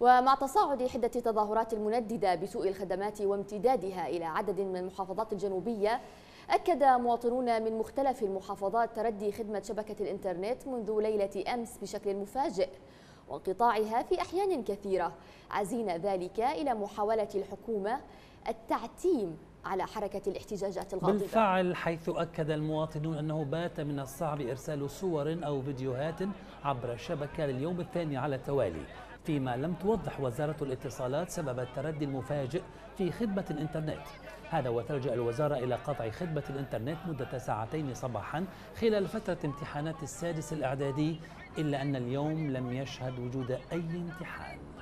ومع تصاعد حدة التظاهرات المنددة بسوء الخدمات وامتدادها إلى عدد من المحافظات الجنوبية، أكد مواطنون من مختلف المحافظات تردي خدمة شبكة الإنترنت منذ ليلة أمس بشكل مفاجئ وانقطاعها في أحيان كثيرة، عزين ذلك إلى محاولة الحكومة التعتيم على حركة الاحتجاجات الغاضبة. بالفعل، حيث أكد المواطنون أنه بات من الصعب إرسال صور أو فيديوهات عبر الشبكة لليوم الثاني على التوالي، فيما لم توضح وزارة الاتصالات سبب التردي المفاجئ في خدمة الإنترنت. هذا وتلجأ الوزارة إلى قطع خدمة الإنترنت مدة ساعتين صباحا خلال فترة امتحانات السادس الإعدادي، إلا أن اليوم لم يشهد وجود أي امتحان.